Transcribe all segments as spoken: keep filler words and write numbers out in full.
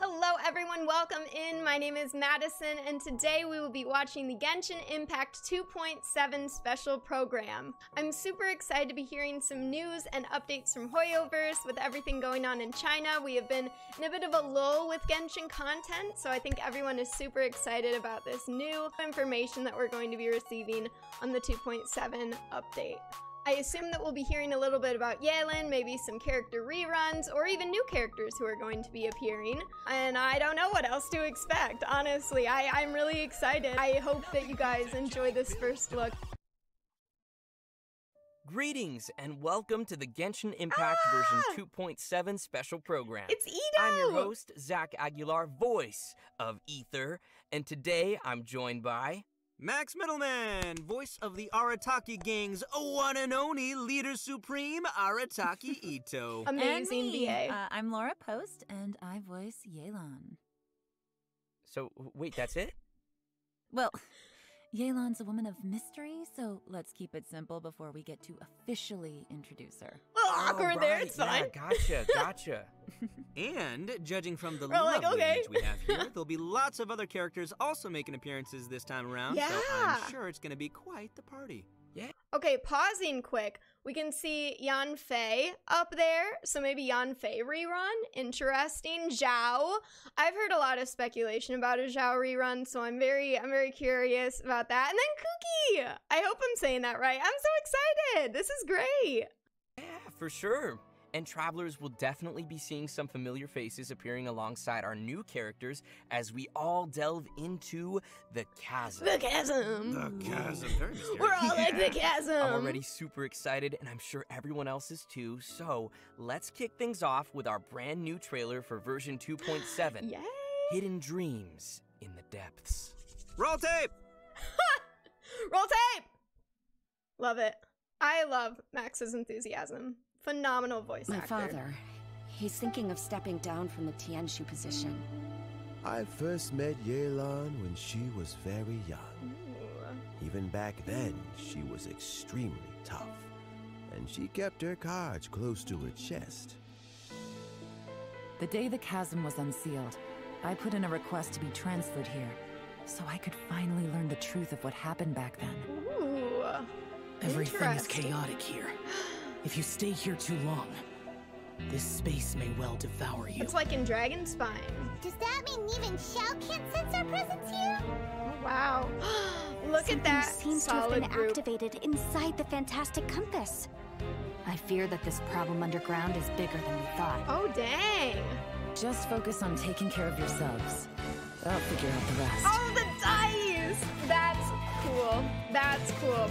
Hello everyone, welcome in. My name is Madison, and today we will be watching the Genshin Impact two point seven special program. I'm super excited to be hearing some news and updates from Hoyoverse. With everything going on in China, we have been in a bit of a lull with Genshin content, so I think everyone is super excited about this new information that we're going to be receiving on the two point seven update. I assume that we'll be hearing a little bit about Yelan, maybe some character reruns, or even new characters who are going to be appearing. And I don't know what else to expect, honestly. I, I'm really excited. I hope that you guys enjoy this first look. Greetings, and welcome to the Genshin Impact ah! version two point seven special program. It's Itto! I'm your host, Zach Aguilar, voice of Aether, and today I'm joined by... Max Middleman, voice of the Arataki Gang's one and only leader supreme, Arataki Itto. Amazing V A. Uh, I'm Laura Post, and I voice Yelan. So, wait, that's it? Well, Yelan's a woman of mystery, so let's keep it simple before we get to officially introduce her. A little awkward oh, right. there, it's fine. Yeah, gotcha, gotcha. And, judging from the We're lovely like, okay. image we have here, there'll be lots of other characters also making appearances this time around, yeah. so I'm sure it's going to be quite the party. Yeah. Okay, pausing quick. We can see Yanfei up there, so maybe Yanfei rerun. Interesting. Xiao. I've heard a lot of speculation about a Xiao rerun, so I'm very, I'm very curious about that. And then Kuki. I hope I'm saying that right. I'm so excited. This is great. Yeah, for sure. And travelers will definitely be seeing some familiar faces appearing alongside our new characters as we all delve into the chasm. The chasm. The chasm. We're all like the chasm. I'm already super excited, and I'm sure everyone else is too. So let's kick things off with our brand new trailer for version two point seven. Yay! Hidden Dreams in the Depths. Roll tape. Roll tape. Love it. I love Max's enthusiasm. Phenomenal voice actor. My father, he's thinking of stepping down from the Tianshu position. I first met Yelan when she was very young. Ooh. Even back then, she was extremely tough, and she kept her cards close to her chest. The day the chasm was unsealed, I put in a request to be transferred here, so I could finally learn the truth of what happened back then. Ooh. Everything is chaotic here. If you stay here too long, this space may well devour you. It's like in Dragonspine. Does that mean even Xiao can't sense our presence here? Oh, wow. Look Something at that seems solid to have been group. activated inside the Fantastic Compass. I fear that this problem underground is bigger than we thought. Oh, dang. Just focus on taking care of yourselves. I'll figure out the rest. Oh, the dice! That's cool. That's cool.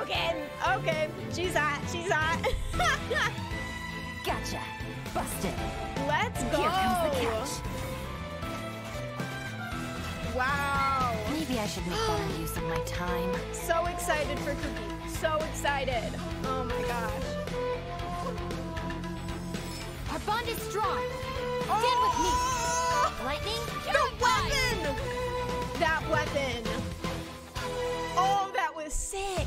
Okay, okay, she's hot, she's hot. Gotcha, busted. Let's go. Here comes the catch. Wow. Maybe I should make better use of my time. So excited for Kuki, so excited. Oh my gosh. Our bond is strong. Oh! Stand with me. Lightning, the weapon. Eyes. That weapon. Oh, that was sick.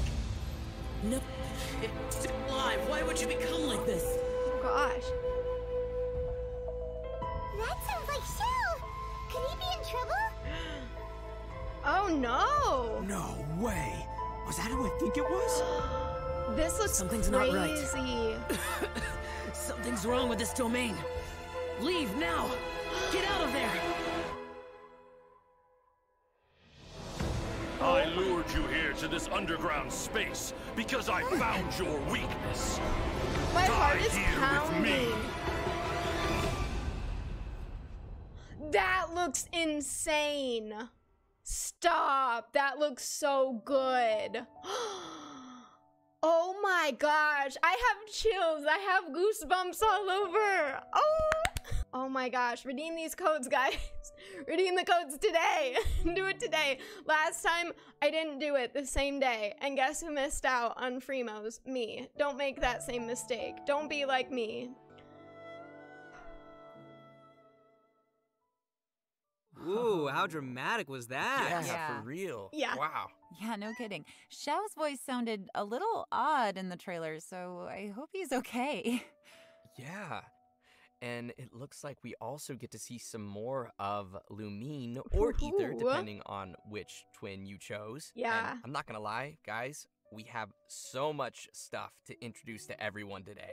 No, it's alive. Why would you become like this? Oh, gosh. That sounds like Xiao. Could he be in trouble? Oh, no. No way. Was that who I think it was? This looks Something's crazy. Something's not right. Something's wrong with this domain. Leave now. Get out of there. I lured you here to this underground space because I found your weakness. My Die heart is pounding. That looks insane. Stop. That looks so good. Oh my gosh. I have chills. I have goosebumps all over. Oh. Oh my gosh, redeem these codes, guys. Redeem the codes today. Do it today. Last time, I didn't do it the same day. And guess who missed out on Freemos? Me. Don't make that same mistake. Don't be like me. Ooh, how dramatic was that? Yeah, yeah. For real. Yeah. Wow. Yeah, no kidding. Xiao's voice sounded a little odd in the trailer, so I hope he's okay. Yeah. And it looks like we also get to see some more of Lumine or Aether, depending on which twin you chose. Yeah. And I'm not going to lie, guys, we have so much stuff to introduce to everyone today.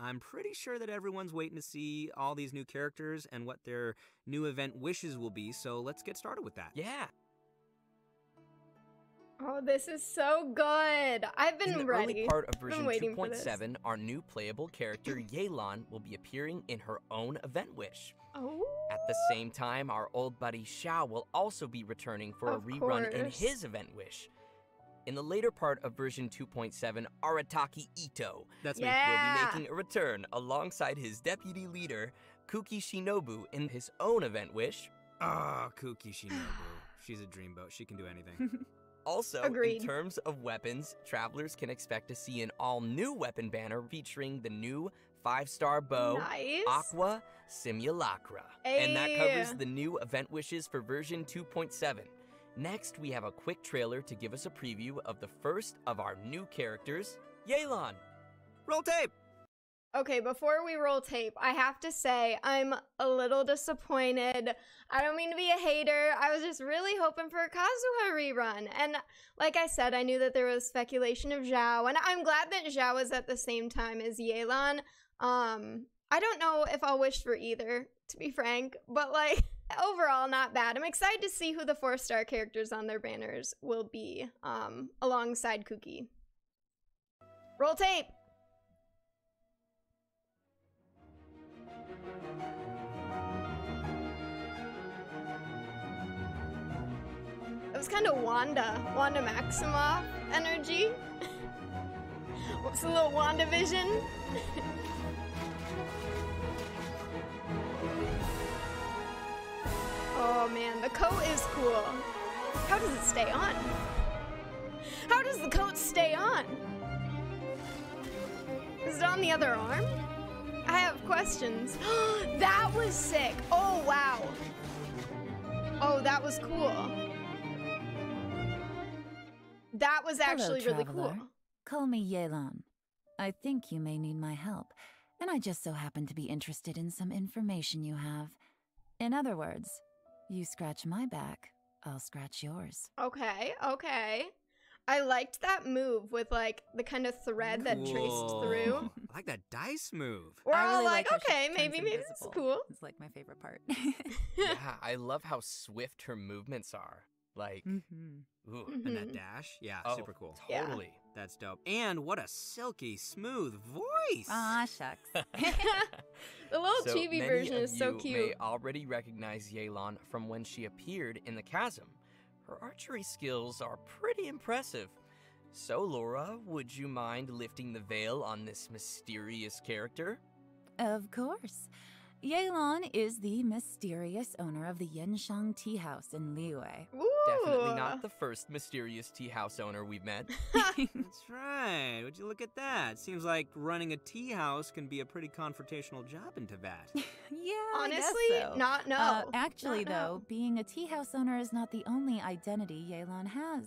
I'm pretty sure that everyone's waiting to see all these new characters and what their new event wishes will be, so let's get started with that. Yeah. Oh, this is so good. I've been ready. In the ready. early part of version two point seven, our new playable character, Yelan, will be appearing in her own event wish. Oh. At the same time, our old buddy Xiao will also be returning for of a rerun course. in his event wish. In the later part of version two point seven, Arataki Itto that's yeah. will be making a return alongside his deputy leader, Kuki Shinobu, in his own event wish. Ah, oh, Kuki Shinobu. She's a dreamboat. She can do anything. Also, Agreed. in terms of weapons, travelers can expect to see an all-new weapon banner featuring the new five-star bow, nice. Aqua Simulacra. Ay. And that covers the new event wishes for version two point seven. Next, we have a quick trailer to give us a preview of the first of our new characters, Yelan. Roll tape! Okay, before we roll tape, I have to say I'm a little disappointed. I don't mean to be a hater. I was just really hoping for a Kazuha rerun. And like I said, I knew that there was speculation of Xiao, and I'm glad that Xiao is at the same time as Yelan. Um, I don't know if I'll wish for either, to be frank, but like overall, not bad. I'm excited to see who the four-star characters on their banners will be um, alongside Kuki. Roll tape! It was kind of Wanda, Wanda Maximoff energy. Whoops, a little WandaVision. Oh man, the coat is cool. How does it stay on? How does the coat stay on? Is it on the other arm? I have questions. That was sick. Oh wow. Oh, that was cool. That was actually Hello, really cool. Call me Yelan. I think you may need my help, and I just so happen to be interested in some information you have. In other words, you scratch my back, I'll scratch yours. Okay, okay. I liked that move with like the kind of thread cool. that traced through. I like that dice move. We're I all really like, like okay, maybe, maybe this is cool. It's like my favorite part. Yeah, I love how swift her movements are. Like, mm-hmm. ooh, mm-hmm. and that dash, yeah, oh, super cool. Totally, yeah. That's dope. And what a silky smooth voice! Aw, shucks. The little so chibi version is so cute. You may already recognize Yelan from when she appeared in the chasm. Her archery skills are pretty impressive. So, Laura, would you mind lifting the veil on this mysterious character? Of course. Yelan is the mysterious owner of the Yenshang Tea House in Liyue. Ooh. Definitely not the first mysterious tea house owner we've met. That's right. Would you look at that? Seems like running a tea house can be a pretty confrontational job in Teyvat. Yeah, honestly, so. not no. Uh, actually, not though, no. being a tea house owner is not the only identity Yelan has.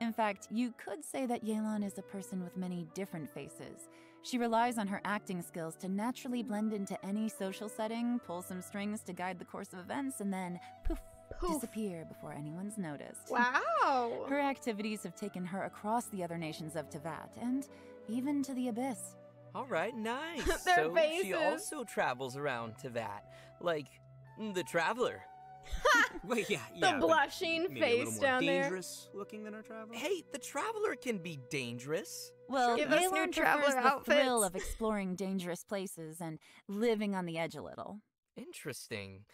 In fact, you could say that Yelan is a person with many different faces. She relies on her acting skills to naturally blend into any social setting, pull some strings to guide the course of events, and then poof, poof. disappear before anyone's noticed. Wow! Her activities have taken her across the other nations of Teyvat, and even to the Abyss. All right, nice. Their so faces. She also travels around Teyvat, like the Traveler. Well, yeah, yeah, the blushing face down there. Dangerous looking than our Traveler. Hey, the Traveler can be dangerous. Well, give us new Traveler outfits. The thrill of exploring dangerous places and living on the edge a little. Interesting.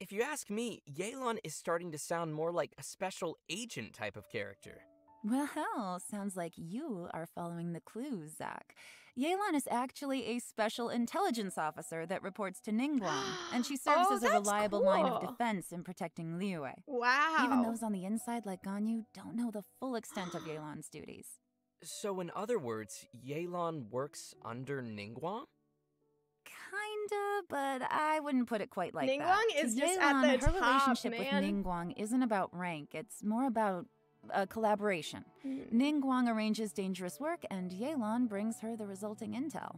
If you ask me, Yelan is starting to sound more like a special agent type of character. Well, sounds like you are following the clues, Zach. Yelan is actually a special intelligence officer that reports to Ningguang, and she serves oh, as a reliable cool. line of defense in protecting Liyue. Wow. Even those on the inside, like Ganyu, don't know the full extent of Yelan's duties. So in other words, Yelan works under Ningguang? Kinda, but I wouldn't put it quite like Ningguang that. Ningguang is just Yelan, at the her top, relationship man. with Ningguang isn't about rank, it's more about a collaboration. Mm. Ningguang arranges dangerous work, and Yelan brings her the resulting intel.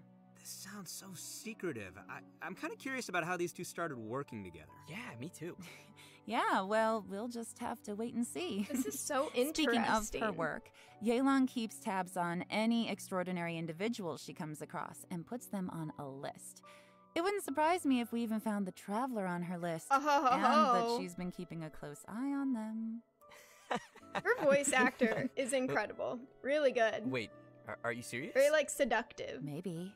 sounds so secretive. I, I'm kind of curious about how these two started working together. Yeah, me too. Yeah, well, we'll just have to wait and see. This is so interesting. Speaking of her work, Yelan keeps tabs on any extraordinary individuals she comes across and puts them on a list. It wouldn't surprise me if we even found the Traveler on her list, oh. and that she's been keeping a close eye on them. Her voice actor is incredible. Really good. Wait, are, are you serious? Very, like, seductive. Maybe.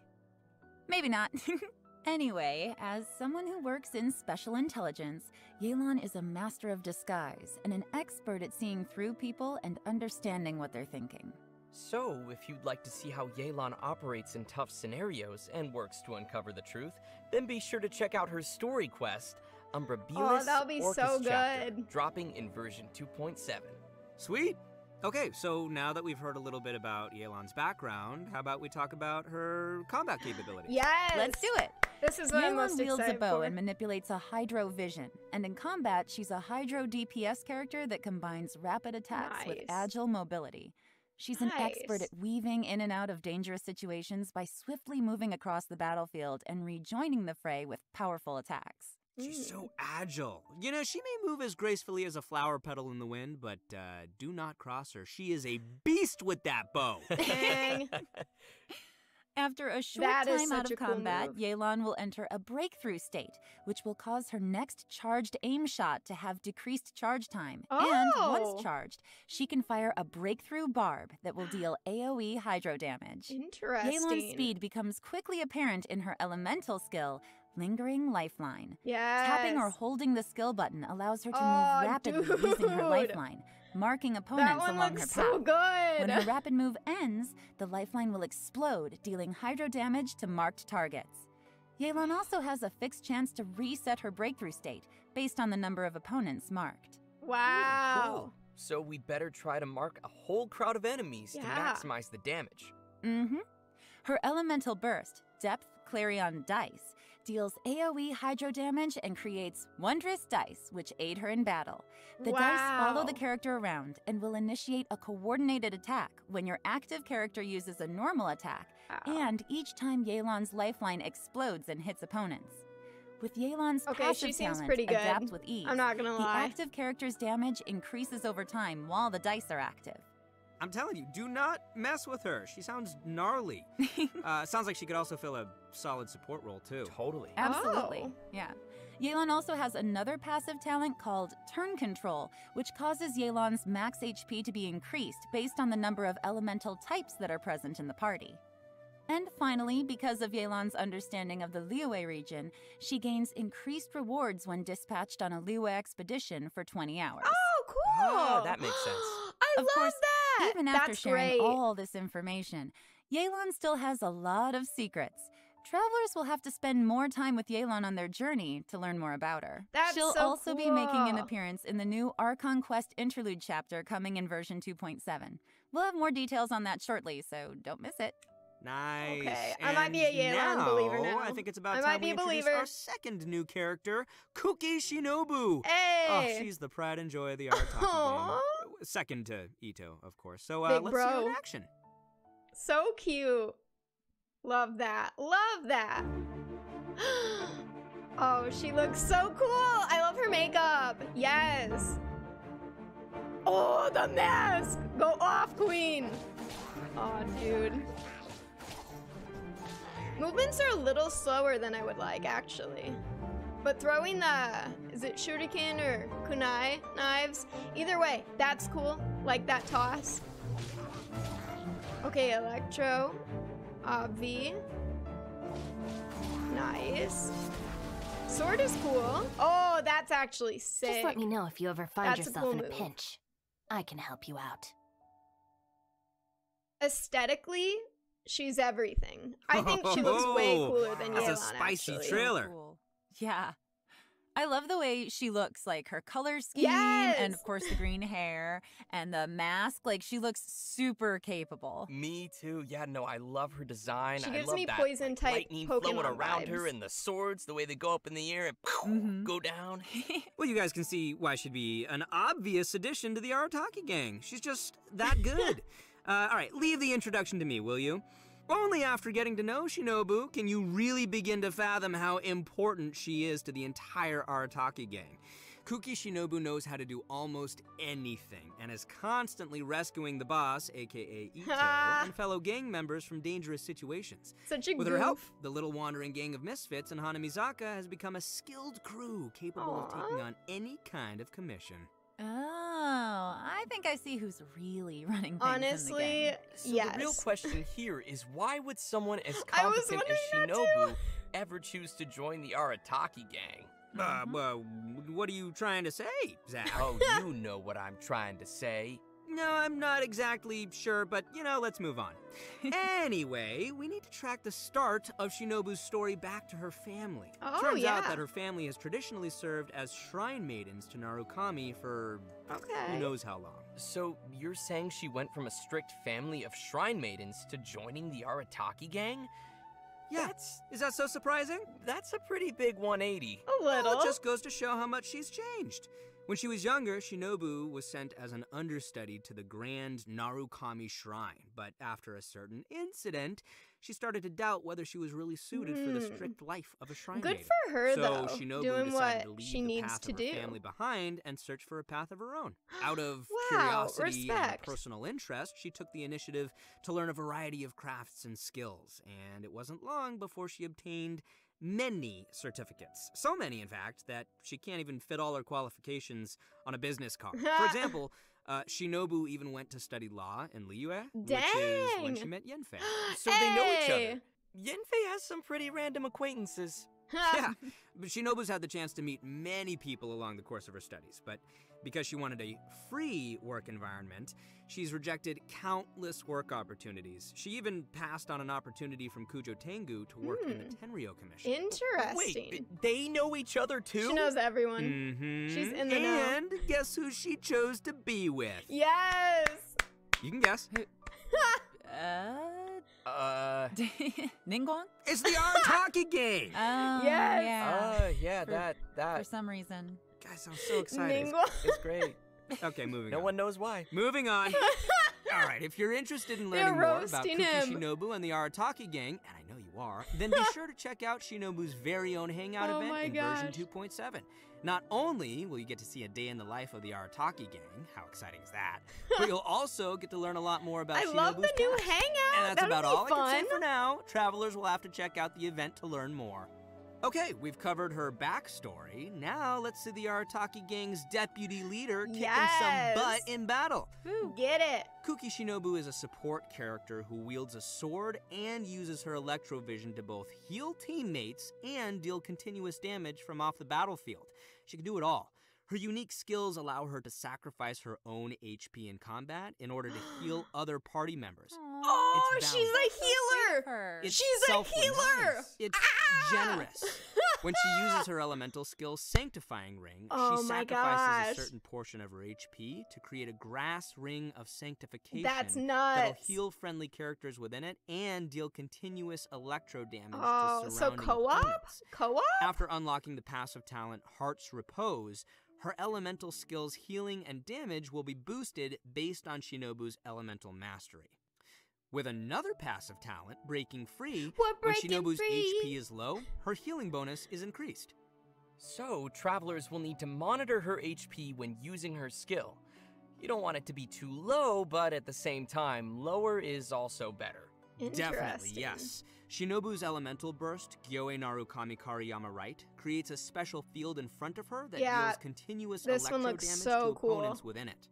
Maybe not. Anyway, as someone who works in special intelligence, Yelan is a master of disguise and an expert at seeing through people and understanding what they're thinking. So, if you'd like to see how Yelan operates in tough scenarios and works to uncover the truth, then be sure to check out her story quest, Umbrabelis oh, be Orcus so good. Chapter, dropping in version two point seven. Sweet! Okay, so now that we've heard a little bit about Yelan's background, how about we talk about her combat capabilities? Yes! Let's do it! This is what Yelan I'm most wields excited a bow for. And manipulates a Hydro vision, and in combat, she's a Hydro D P S character that combines rapid attacks nice. With agile mobility. She's nice. An expert at weaving in and out of dangerous situations by swiftly moving across the battlefield and rejoining the fray with powerful attacks. She's so agile. You know, she may move as gracefully as a flower petal in the wind, but uh, do not cross her. She is a beast with that bow. Dang. After a short that time out of combat, cool Yelan will enter a breakthrough state, which will cause her next charged aim shot to have decreased charge time. Oh. And once charged, she can fire a breakthrough barb that will deal A O E hydro damage. Interesting. Yelan's speed becomes quickly apparent in her elemental skill, Lingering Lifeline. Yes. Tapping or holding the skill button allows her to oh, move rapidly dude. Using her lifeline, marking opponents along her path. So good. When her rapid move ends, the lifeline will explode, dealing hydro damage to marked targets. Yelan also has a fixed chance to reset her breakthrough state based on the number of opponents marked. Wow. Ooh, cool. So we'd better try to mark a whole crowd of enemies yeah. to maximize the damage. Mm-hmm. Her elemental burst, Depth Clarion Dice, deals A O E hydro damage and creates wondrous dice, which aid her in battle. The wow. dice follow the character around and will initiate a coordinated attack when your active character uses a normal attack, wow. and each time Yelan's lifeline explodes and hits opponents. With Yelan's okay, passive talent, adapt with ease, I'm not gonna the lie. Active character's damage increases over time while the dice are active. I'm telling you, do not mess with her. She sounds gnarly. uh, sounds like she could also fill a solid support role, too. Totally. Absolutely. Oh. Yeah. Yelan also has another passive talent called Turn Control, which causes Yelan's max H P to be increased based on the number of elemental types that are present in the party. And finally, because of Yelan's understanding of the Liyue region, she gains increased rewards when dispatched on a Liyue expedition for twenty hours. Oh, cool! Oh, that makes sense. I of love course, that! Even after That's sharing great. All this information, Yelan still has a lot of secrets. Travelers will have to spend more time with Yelan on their journey to learn more about her. That's She'll so also cool. be making an appearance in the new Archon Quest Interlude chapter coming in version two point seven. We'll have more details on that shortly, so don't miss it. Nice. Okay, and I might be a Yelan now, believer now. I think it's about I time might be we a introduce believer. Our second new character, Kuki Shinobu. Hey! Oh, she's the pride and joy of the Arataki. Second to Itto, of course. So uh, let's see her in action. So cute. Love that. Love that. Oh, she looks so cool. I love her makeup. Yes. Oh, the mask. Go off, queen. Oh, dude. Movements are a little slower than I would like, actually. But throwing the, is it shuriken or kunai knives? Either way, that's cool. Like that toss. Okay, electro. Obvi. Nice. Sword is cool. Oh, that's actually sick. Just let me know if you ever find that's yourself a cool in a move. Pinch. I can help you out. Aesthetically, she's everything. I think she looks way cooler than Yelan, That's a spicy actually. Trailer. Yeah. I love the way she looks, like her color scheme yes! and of course the green hair and the mask. Like she looks super capable. Me too. Yeah, no, I love her design. She gives I love me that, poison like, type lightning Pokemon flowing around vibes. Her and the swords, the way they go up in the air and mm-hmm. go down. Well, you guys can see why she'd be an obvious addition to the Arataki gang. She's just that good. uh, all right, leave the introduction to me, will you? Only after getting to know Shinobu can you really begin to fathom how important she is to the entire Arataki gang. Kuki Shinobu knows how to do almost anything and is constantly rescuing the boss, aka Itto, and fellow gang members from dangerous situations. Such a With goof. Her help, the little wandering gang of misfits in Hanamizaka has become a skilled crew capable Aww. Of taking on any kind of commission. Oh, I think I see who's really running things Honestly, in the game. So yes. The real question here is why would someone as competent as Shinobu ever choose to join the Arataki gang? Uh, well, what are you trying to say, Zach? Oh, you know what I'm trying to say. No, I'm not exactly sure, but, you know, let's move on. Anyway, we need to track the start of Shinobu's story back to her family. Oh, Turns yeah. out that her family has traditionally served as shrine maidens to Narukami for okay. who knows how long. So you're saying she went from a strict family of shrine maidens to joining the Arataki gang? Yeah. That's, is that so surprising? That's a pretty big one eighty. A little. Well, it just goes to show how much she's changed. When she was younger, Shinobu was sent as an understudy to the Grand Narukami Shrine, but after a certain incident, she started to doubt whether she was really suited mm. for the strict life of a shrine Good maiden. for her, so though, Shinobu doing decided what to leave she the needs path to of her do. family behind and search for a path of her own. Out of wow, curiosity respect. and personal interest, she took the initiative to learn a variety of crafts and skills, and it wasn't long before she obtained many certificates. So many, in fact, that she can't even fit all her qualifications on a business card. For example, uh, Shinobu even went to study law in Liyue, Dang. which is when she met Yanfei. So hey. they know each other. Yanfei has some pretty random acquaintances. Yeah, but Shinobu's had the chance to meet many people along the course of her studies, but because she wanted a free work environment, she's rejected countless work opportunities. She even passed on an opportunity from Kujo Tengu to work mm. in the Tenryo Commission. Interesting. Wait, they know each other too? She knows everyone. Mm-hmm. She's in the know. And guess who she chose to be with? Yes! You can guess. uh... Uh, Ningguang? It's the Arataki gang. Oh, yes. yeah. Oh, uh, yeah, that, that. For some reason. Guys, I'm so excited. Ningguang. It's, it's great. Okay, moving no on. No one knows why. Moving on. All right, if you're interested in learning They're more about Kuki him. Shinobu and the Arataki gang, and I know you are, then be sure to check out Shinobu's very own hangout oh event in gosh. version two point seven. Not only will you get to see a day in the life of the Arataki gang, how exciting is that, but you'll also get to learn a lot more about I Shinobu's I love the past. new hangout. And that's That'll about all fun. I can say for now. Travelers will have to check out the event to learn more. Okay, we've covered her backstory. Now let's see the Arataki gang's deputy leader kicking yes. some butt in battle. Ooh, get it. Kuki Shinobu is a support character who wields a sword and uses her electrovision to both heal teammates and deal continuous damage from off the battlefield. She can do it all. Her unique skills allow her to sacrifice her own H P in combat in order to heal other party members. Oh, she's a healer! It's she's selfless. a healer! It's ah! generous. When she uses her elemental skill Sanctifying Ring, oh she sacrifices a certain portion of her H P to create a grass ring of sanctification That's nuts. that'll heal friendly characters within it and deal continuous electro damage oh, to surrounding so co-op? opponents. Co-op? After unlocking the passive talent Heart's Repose, her elemental skills healing and damage will be boosted based on Shinobu's elemental mastery. With another passive talent, Breaking Free, what, breaking when Shinobu's free? H P is low, her healing bonus is increased. So, travelers will need to monitor her H P when using her skill. You don't want it to be too low, but at the same time, lower is also better. Definitely, yes. Shinobu's elemental burst, Gyoe Narukami Kariyama Right, creates a special field in front of her that yeah, deals continuous electro damage so to cool. opponents within it.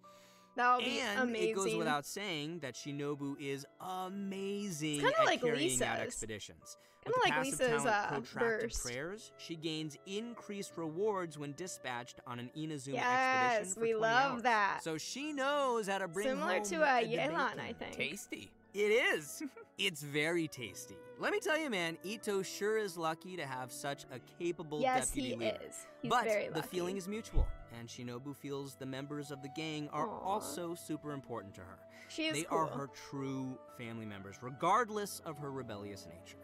That'll be and amazing. It goes without saying that Shinobu is amazing at like carrying Lisa's. out expeditions. Kind of like Lisa's uh, protracted burst. prayers, she gains increased rewards when dispatched on an Inazuma yes, expedition for we love hours. that. So she knows how to bring Similar home Similar to uh, Yelan, I think. Tasty. It is. It's very tasty. Let me tell you, man, Itto sure is lucky to have such a capable yes, deputy leader. Yes, he is. He's but very lucky. The feeling is mutual, and Shinobu feels the members of the gang are Aww. also super important to her. She is They cool. are her true family members, regardless of her rebellious nature.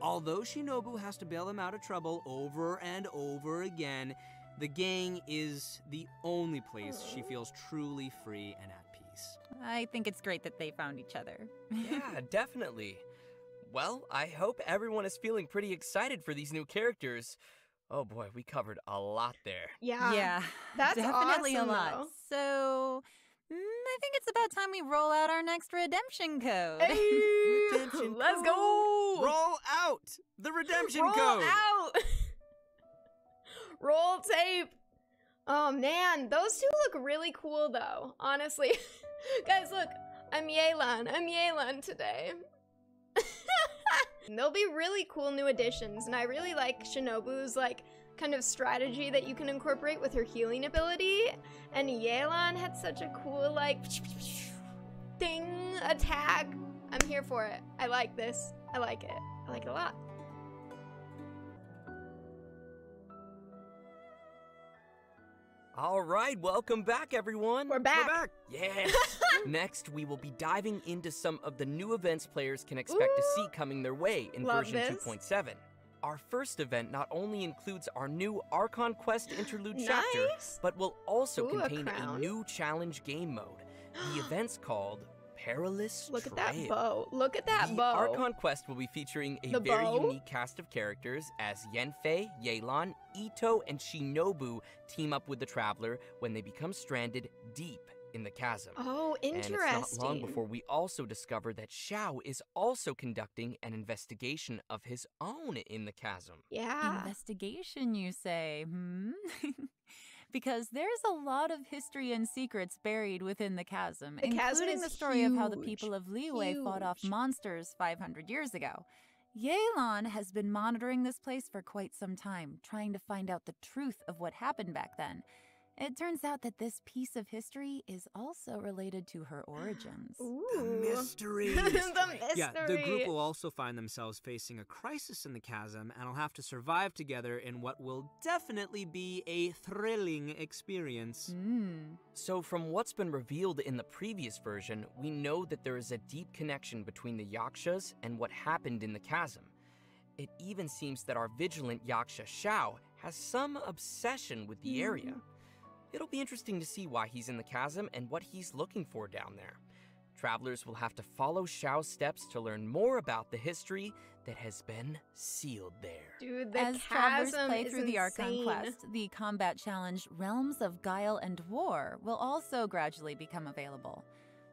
Although Shinobu has to bail them out of trouble over and over again, the gang is the only place Aww. she feels truly free and at peace. I think it's great that they found each other. Yeah, definitely. Well, I hope everyone is feeling pretty excited for these new characters. Oh boy, we covered a lot there. Yeah. Yeah. That's definitely awesome, a lot. Though. So, mm, I think it's about time we roll out our next redemption code. Hey, redemption let's code. go. Roll out the redemption roll code. Roll out. Roll tape. Oh man, those two look really cool though, honestly. Guys, look, I'm Yelan. I'm Yelan today. They'll be really cool new additions, and I really like Shinobu's like kind of strategy that you can incorporate with her healing ability, and Yelan had such a cool like thing attack. I'm here for it. I like this. I like it. I like it a lot. All right, welcome back, everyone. We're back. We're back. Yes. Next, we will be diving into some of the new events players can expect Ooh. to see coming their way in Love version two point seven. Our first event not only includes our new Archon Quest interlude nice. chapter, but will also Ooh, contain a, a new challenge game mode. The event's called Perilous Look Trail. At that bow. Look at that the bow. Archon Quest will be featuring a the very bow? unique cast of characters as Yanfei, Yelan, Itto, and Shinobu team up with the Traveler when they become stranded deep in the chasm. Oh, interesting. And it's not long before we also discover that Xiao is also conducting an investigation of his own in the chasm. Yeah. Investigation, you say? Hmm? Because there's a lot of history and secrets buried within the chasm, the chasm including the story huge, of how the people of Liyue huge. fought off monsters five hundred years ago. Yelan has been monitoring this place for quite some time, trying to find out the truth of what happened back then. It turns out that this piece of history is also related to her origins. Ooh. The mystery. The mystery. Yeah, the group will also find themselves facing a crisis in the chasm, and will have to survive together in what will definitely be a thrilling experience. Mm. So from what's been revealed in the previous version, we know that there is a deep connection between the Yakshas and what happened in the chasm. It even seems that our vigilant Yaksha Xiao has some obsession with the mm. area. It'll be interesting to see why he's in the chasm and what he's looking for down there. Travelers will have to follow Xiao's steps to learn more about the history that has been sealed there. Dude, the As travelers play through insane. the Archon Quest, the combat challenge Realms of Guile and War will also gradually become available.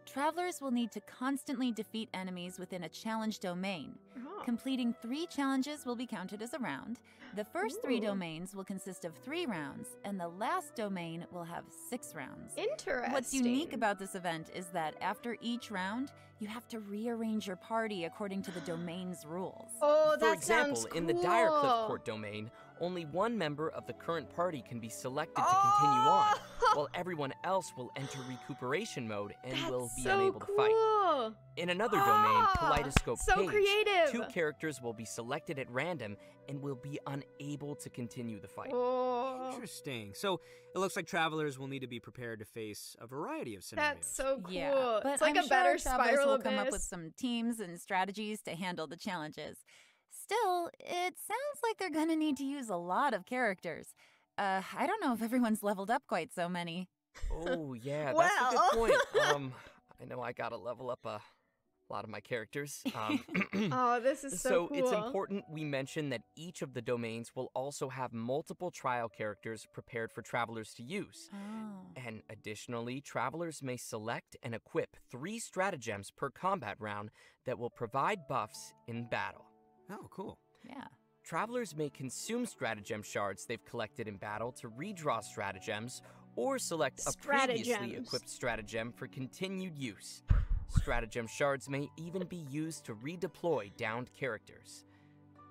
Travelers will need to constantly defeat enemies within a challenge domain. Oh. Completing three challenges will be counted as a round. The first Ooh. three domains will consist of three rounds, and the last domain will have six rounds. Interesting. What's unique about this event is that after each round, you have to rearrange your party according to the domain's rules. Oh, that For example, sounds cool. in the Direcliff Court domain, only one member of the current party can be selected oh! to continue on, while everyone else will enter recuperation mode and That's will be so unable cool. to fight. In another oh! domain, Kaleidoscope so Cage, creative. two characters will be selected at random and will be unable to continue the fight. Oh. Interesting. So it looks like travelers will need to be prepared to face a variety of scenarios. That's so cool. Yeah, but it's like I'm a sure better spiral will abyss. come up with some teams and strategies to handle the challenges. Still, it sounds like they're gonna need to use a lot of characters. Uh, I don't know if everyone's leveled up quite so many. Oh, yeah, well. that's a good point. Um, I know I gotta level up a lot of my characters. Um, oh, this is so, so cool. So it's important we mention that each of the domains will also have multiple trial characters prepared for travelers to use. Oh. And additionally, travelers may select and equip three stratagems per combat round that will provide buffs in battle. Oh, cool. Yeah. Travelers may consume stratagem shards they've collected in battle to redraw stratagems or select a previously equipped stratagem for continued use. Stratagem shards may even be used to redeploy downed characters.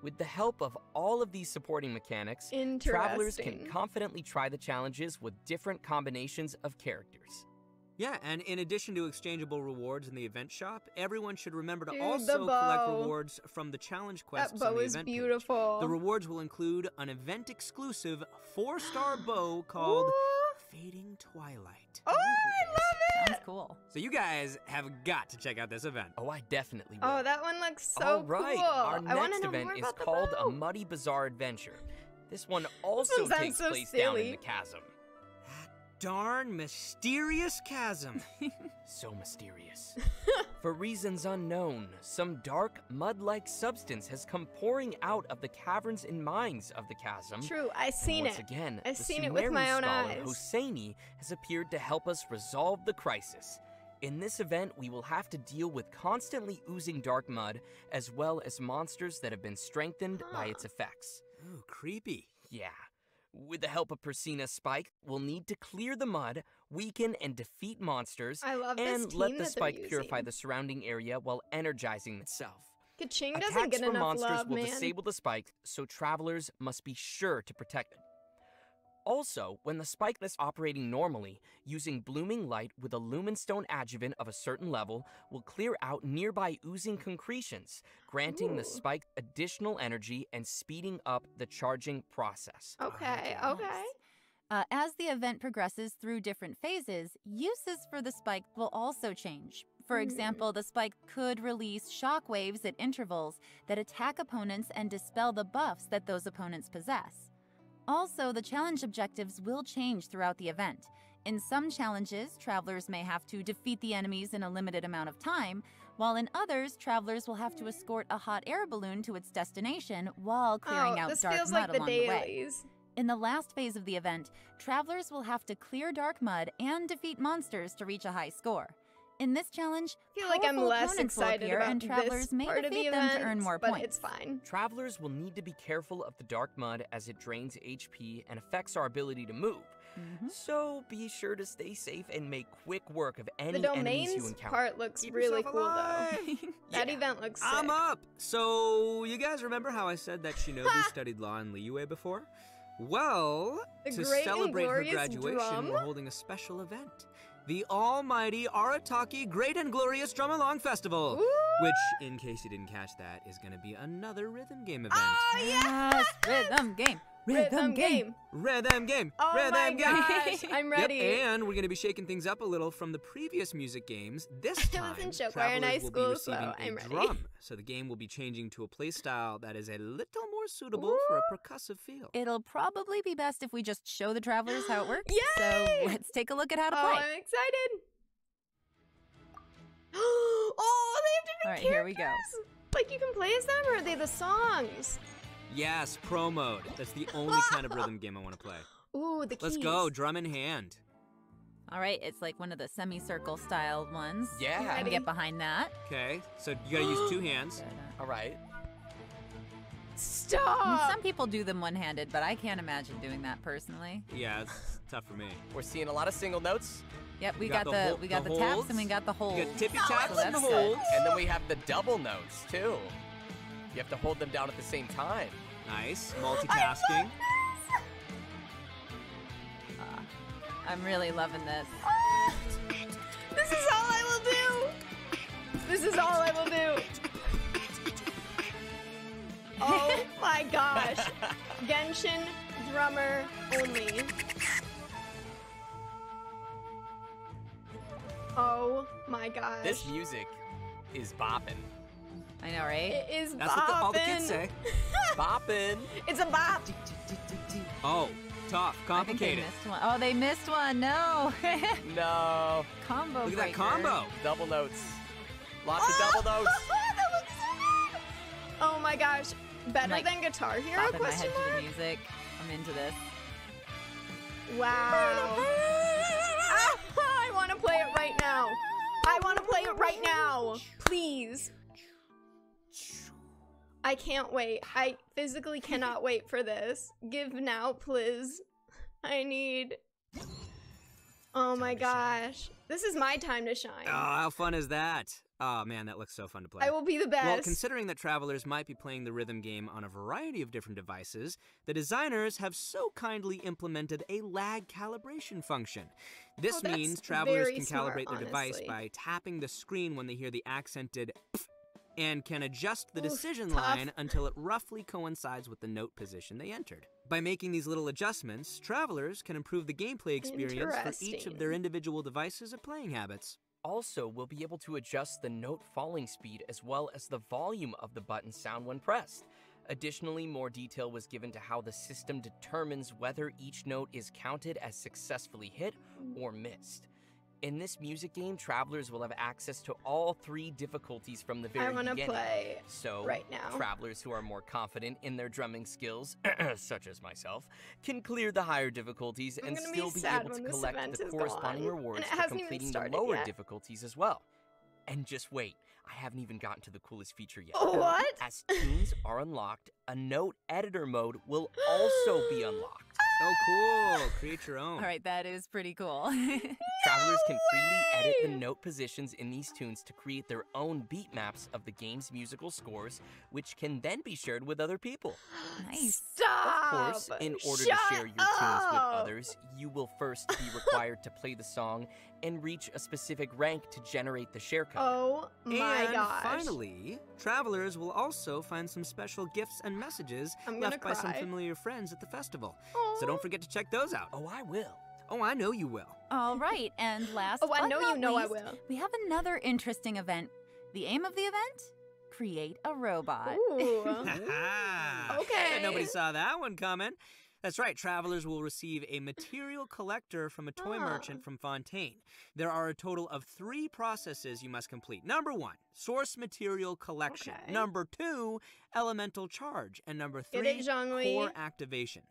With the help of all of these supporting mechanics, travelers can confidently try the challenges with different combinations of characters. Yeah, and in addition to exchangeable rewards in the event shop, everyone should remember to Dude, also collect rewards from the challenge quests that bow on the is event beautiful. Page. The rewards will include an event-exclusive four-star bow called Ooh. Fading Twilight. Oh, I love it! Sounds cool. So you guys have got to check out this event. Oh, I definitely will. Oh, that one looks so All right. cool. Our I next event is called bow. A Muddy Bazaar Adventure. This one also this one takes so place silly. down in the chasm. Darn mysterious chasm. So mysterious. For reasons unknown, some dark, mud-like substance has come pouring out of the caverns and mines of the chasm. True, I've seen once it. Once again, I've the seen Sumerian it with my own eyes. Hosseini has appeared to help us resolve the crisis. In this event, we will have to deal with constantly oozing dark mud, as well as monsters that have been strengthened huh. by its effects. Ooh, creepy. Yeah. With the help of Persina Spike, we'll need to clear the mud, weaken and defeat monsters, I love this and let the spike using. purify the surrounding area while energizing itself. Ka-ching doesn't Attacks get from enough monsters love, will man. disable the spike, so travelers must be sure to protect it. Also, when the spike is operating normally, using blooming light with a lumenstone adjuvant of a certain level will clear out nearby oozing concretions, granting Ooh. the spike additional energy and speeding up the charging process. Okay, oh, okay. Uh, as the event progresses through different phases, uses for the spike will also change. For example, the spike could release shock waves at intervals that attack opponents and dispel the buffs that those opponents possess. Also, the challenge objectives will change throughout the event. In some challenges, travelers may have to defeat the enemies in a limited amount of time, while in others, travelers will have to escort a hot air balloon to its destination while clearing oh, out dark mud like along the, the way. In the last phase of the event, travelers will have to clear dark mud and defeat monsters to reach a high score. In this challenge, I feel like I'm less excited about and travelers this may part of the event, them to earn more but points. It's fine. Travelers will need to be careful of the dark mud as it drains H P and affects our ability to move. Mm-hmm. So be sure to stay safe and make quick work of any enemies you encounter. The domains part looks Keep really cool though. That yeah. event looks sick. I'm up! So you guys remember how I said that Shinobu studied law in Liyue before? Well, the to celebrate her graduation, drum? we're holding a special event. The Almighty Arataki Great and Glorious Drum Along Festival, Woo! which, in case you didn't catch that, is going to be another rhythm game event. Oh yes, yes! Rhythm game, rhythm, rhythm game. game, rhythm game, oh rhythm game. Gosh, I'm ready. Yep, and we're going to be shaking things up a little from the previous music games. This time, travelers high school, will be receiving so I'm a ready. drum, so the game will be changing to a play style that is a little more suitable Ooh. for a percussive feel. It'll probably be best if we just show the travelers how it works. Yay! So let's take a look at how to oh, play. I'm excited. Oh, they have different All right, characters. Here we go. Like, you can play as them, or are they the songs? Yes, pro mode. That's the only kind of rhythm game I want to play. Ooh, the keys. Let's go, drum in hand. All right, it's like one of the semicircle style ones. Yeah. I'm gonna get behind that. Okay, so you gotta use two hands. All right. Stop! I mean, some people do them one-handed, but I can't imagine doing that personally. Yeah, it's tough for me. We're seeing a lot of single notes. Yep, we, we got, got the, the we got the, the taps and we got the holds. We got tippy taps so and the holds. And then we have the double notes too. You have to hold them down at the same time. Nice, multitasking. Uh, I'm really loving this. Oh, this is all I will do. This is all I will do. Oh my gosh. Genshin drummer only. Oh my gosh. This music is boppin'. I know, right? It is boppin'. That's what the, all the kids say. Boppin'. It's a bop. Oh, tough, complicated. I think they missed one. Oh, they missed one. No. No. Combo Look at breaker. that combo. Double notes. Lots oh! of double notes. That looks so good. Oh my gosh. Better like, than Guitar Hero? Question mark? The music. I'm into this. Wow. Ah, I want to play it right now. I want to play it right now. Please. I can't wait. I physically cannot wait for this. Give now, please. I need... Oh my gosh. This is my time to shine. Oh, how fun is that? Oh man, that looks so fun to play. I will be the best. Well, considering that travelers might be playing the rhythm game on a variety of different devices, the designers have so kindly implemented a lag calibration function. This oh, means travelers can smart, calibrate their honestly. device by tapping the screen when they hear the accented pfft and can adjust the Ooh, decision tough. line until it roughly coincides with the note position they entered. By making these little adjustments, travelers can improve the gameplay experience for each of their individual devices and playing habits. Also, we'll be able to adjust the note falling speed as well as the volume of the button sound when pressed. Additionally, more detail was given to how the system determines whether each note is counted as successfully hit or missed. In this music game, travelers will have access to all three difficulties from the very beginning. I want to play so right now. Travelers who are more confident in their drumming skills, such as myself, can clear the higher difficulties I'm and still be, be able to collect the corresponding gone. rewards for completing the lower yet. difficulties as well. And just wait, I haven't even gotten to the coolest feature yet. What? As tunes are unlocked, a note editor mode will also be unlocked. Oh, cool. Create your own. All right, that is pretty cool. Travelers can freely edit the note positions in these tunes to create their own beat maps of the game's musical scores, which can then be shared with other people. Nice. Stop! Of course, in order Shut to share your up. tunes with others, you will first be required to play the song and reach a specific rank to generate the share code. Oh my and gosh. And finally, travelers will also find some special gifts and messages I'm left by some familiar friends at the festival. Aww. So don't forget to check those out. Oh, I will. Oh, I know you will. All right, and last oh, I but know not you know least, I will. we have another interesting event. The aim of the event? Create a robot. Ooh. Okay. Nobody saw that one coming. That's right, travelers will receive a material collector from a toy oh. merchant from Fontaine. There are a total of three processes you must complete. Number one, source material collection. Okay. Number two, elemental charge. And number three, core activation.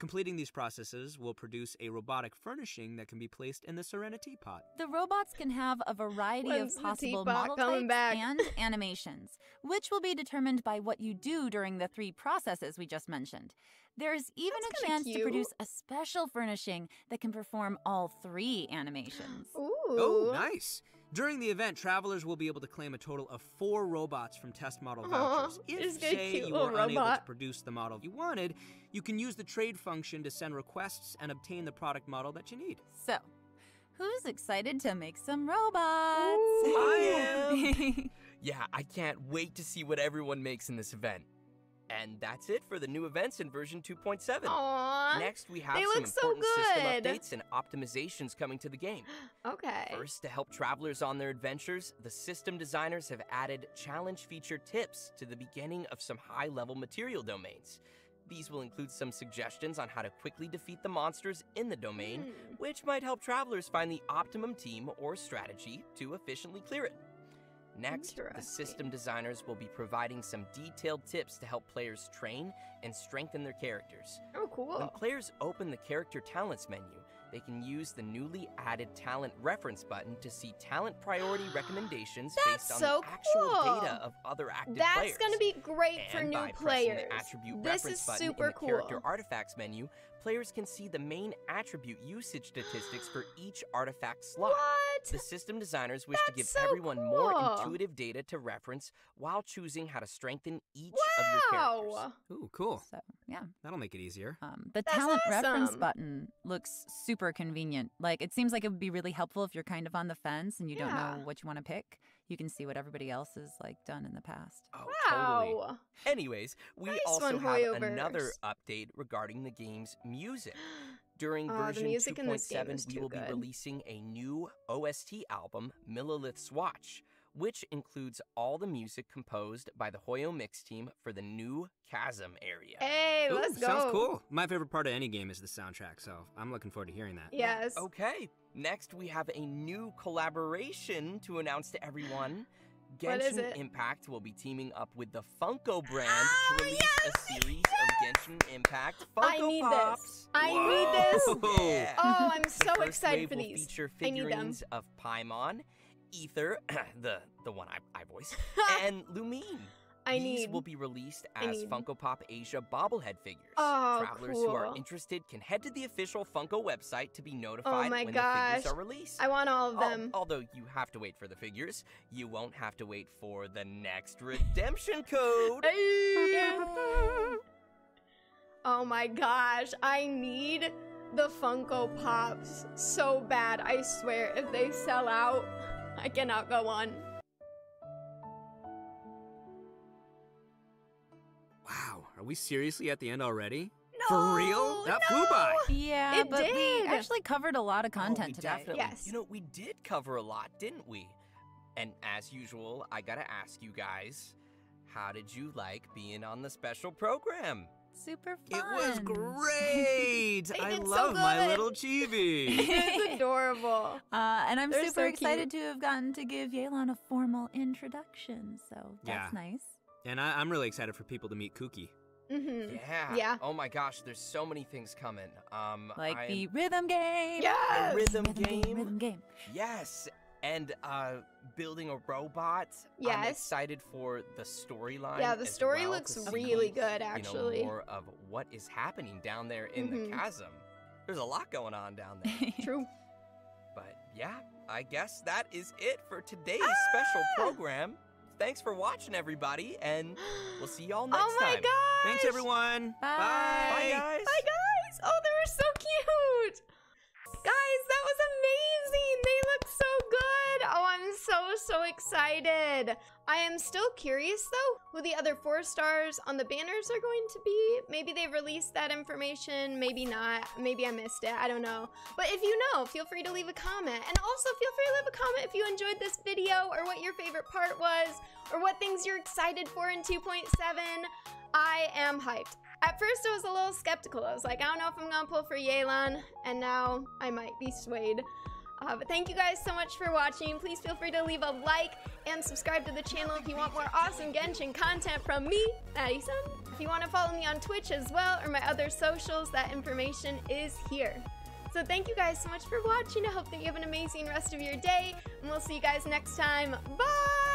Completing these processes will produce a robotic furnishing that can be placed in the Serena teapot. The robots can have a variety When's of possible model types back? and animations, which will be determined by what you do during the three processes we just mentioned. There is even That's a chance cute. to produce a special furnishing that can perform all three animations. Ooh. Oh, nice. During the event, travelers will be able to claim a total of four robots from test model Aww, vouchers. If, say, you were unable robot. to produce the model you wanted, you can use the trade function to send requests and obtain the product model that you need. So, who's excited to make some robots? Ooh, I am! Yeah, I can't wait to see what everyone makes in this event. And that's it for the new events in version two point seven. Aww, Next, we have they some look important so good. system updates and optimizations coming to the game. Okay. First, to help travelers on their adventures, the system designers have added challenge feature tips to the beginning of some high-level material domains. These will include some suggestions on how to quickly defeat the monsters in the domain, mm. which might help travelers find the optimum team or strategy to efficiently clear it. Next, the system designers will be providing some detailed tips to help players train and strengthen their characters. Oh, cool. When players open the character talents menu, they can use the newly added talent reference button to see talent priority recommendations based on so the actual cool. data of other active That's players. That's going to be great and for new by players. The attribute this reference is button super in the cool. character artifacts menu, players can see the main attribute usage statistics for each artifact slot. What? The system designers wish That's to give so everyone cool. more intuitive data to reference while choosing how to strengthen each wow. of your characters. Ooh, cool. So, yeah. That'll make it easier. Um, the That's talent awesome. reference button looks super super convenient. Like, it seems like it would be really helpful if you're kind of on the fence and you yeah. don't know what you want to pick. You can see what everybody else has, like, done in the past. Oh, wow. Totally. Anyways, we nice also have Hoyoverse. another update regarding the game's music. During oh, version two point seven, we will good. be releasing a new O S T album, Millilith's Watch, which includes all the music composed by the Hoyo Mix team for the new Chasm area. Hey, Ooh, let's go. Sounds cool. My favorite part of any game is the soundtrack, so I'm looking forward to hearing that. Yes. Okay. Next, we have a new collaboration to announce to everyone. Genshin Impact will be teaming up with the Funko brand oh, to release yes! a series of Genshin Impact Funko I need Pops. This. I Whoa. need this. Yeah. Oh, I'm so the first excited wave for will these. Feature figurines I need them. of Paimon, Aether, the the one I, I voice, and Lumine. I These need. will be released as Funko Pop Asia bobblehead figures. Oh, Travelers cool. who are interested can head to the official Funko website to be notified oh my when gosh. the figures are released. I want all of them. Al although you have to wait for the figures, you won't have to wait for the next redemption code. Oh my gosh, I need the Funko Pops so bad. I swear, if they sell out, I cannot go on. Wow, are we seriously at the end already? No, For real? That no. flew by. Yeah, it but did. we actually covered a lot of content oh, today. Definitely. Yes. You know, we did cover a lot, didn't we? And as usual, I gotta ask you guys, how did you like being on the special program? super fun. It was great. I love so my little chibi. It's adorable. Uh, and I'm They're super so excited cute. to have gotten to give Yelan a formal introduction. So that's yeah. nice. And I, I'm really excited for people to meet Kuki. Mm-hmm. Yeah. Yeah. Oh my gosh, there's so many things coming. Um, like I'm... the rhythm game. Yes. The rhythm, rhythm game. game. Rhythm game. Yes. And uh, building a robot. Yes. I'm excited for the storyline. Yeah, the story well, looks really good, actually. You know, more of what is happening down there in mm-hmm. the chasm. There's a lot going on down there. True. But yeah, I guess that is it for today's ah! special program. Thanks for watching, everybody, and we'll see y'all next time. Oh my time. gosh! Thanks, everyone. Bye. Bye. Bye, guys. Bye, guys. Oh, they were so cute. Guys, that was amazing. They look so good. Oh, I'm so, so excited. I am still curious, though, who the other four stars on the banners are going to be. Maybe they've released that information. Maybe not. Maybe I missed it. I don't know. But if you know, feel free to leave a comment. And also, feel free to leave a comment if you enjoyed this video or what your favorite part was or what things you're excited for in two point seven. I am hyped. At first, I was a little skeptical. I was like, I don't know if I'm gonna pull for Yelan, and now I might be swayed. Uh, but thank you guys so much for watching. Please feel free to leave a like and subscribe to the channel if you want more awesome Genshin content from me, Maddie-san. If you want to follow me on Twitch as well or my other socials, that information is here. So thank you guys so much for watching. I hope that you have an amazing rest of your day, and we'll see you guys next time. Bye!